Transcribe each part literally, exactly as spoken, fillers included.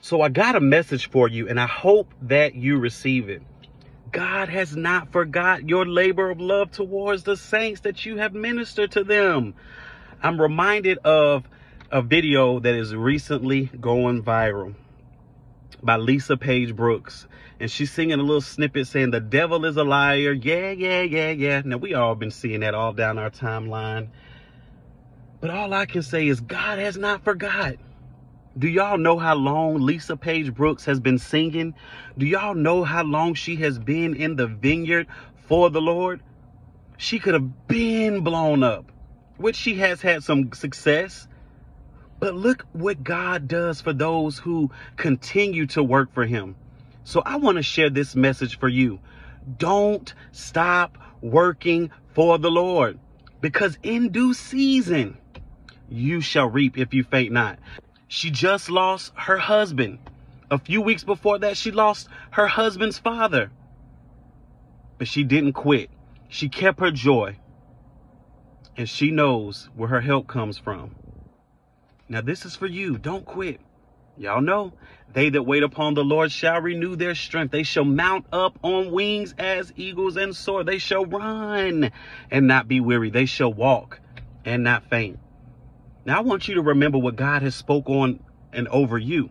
So I got a message for you, and I hope that you receive it. God has not forgot your labor of love towards the saints that you have ministered to them. I'm reminded of a video that is recently going viral by Lisa Page Brooks. And she's singing a little snippet saying, "The devil is a liar. Yeah, yeah, yeah, yeah." Now, we all been seeing that all down our timeline. But all I can say is God has not forgot. Do y'all know how long Lisa Page Brooks has been singing? Do y'all know how long she has been in the vineyard for the Lord? She could have been blown up, which she has had some success. But look what God does for those who continue to work for him. So I want to share this message for you. Don't stop working for the Lord, because in due season, you shall reap if you faint not. She just lost her husband. A few weeks before that, she lost her husband's father. But she didn't quit. She kept her joy. And she knows where her help comes from. Now, this is for you. Don't quit. Y'all know, they that wait upon the Lord shall renew their strength. They shall mount up on wings as eagles and soar. They shall run and not be weary. They shall walk and not faint. Now, I want you to remember what God has spoke on and over you.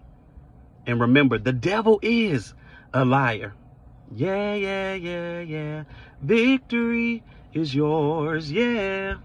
And remember, the devil is a liar. Yeah, yeah, yeah, yeah. Victory is yours. Yeah.